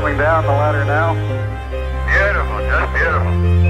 coming down the ladder now. Beautiful, just beautiful.